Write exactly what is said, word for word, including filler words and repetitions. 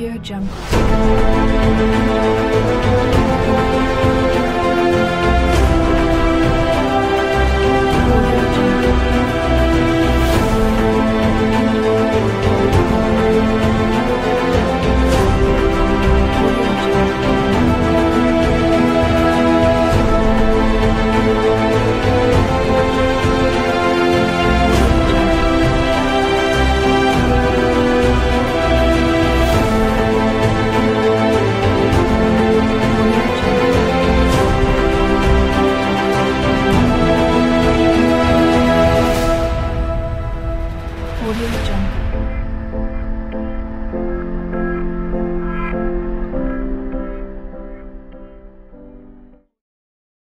AudioJungle.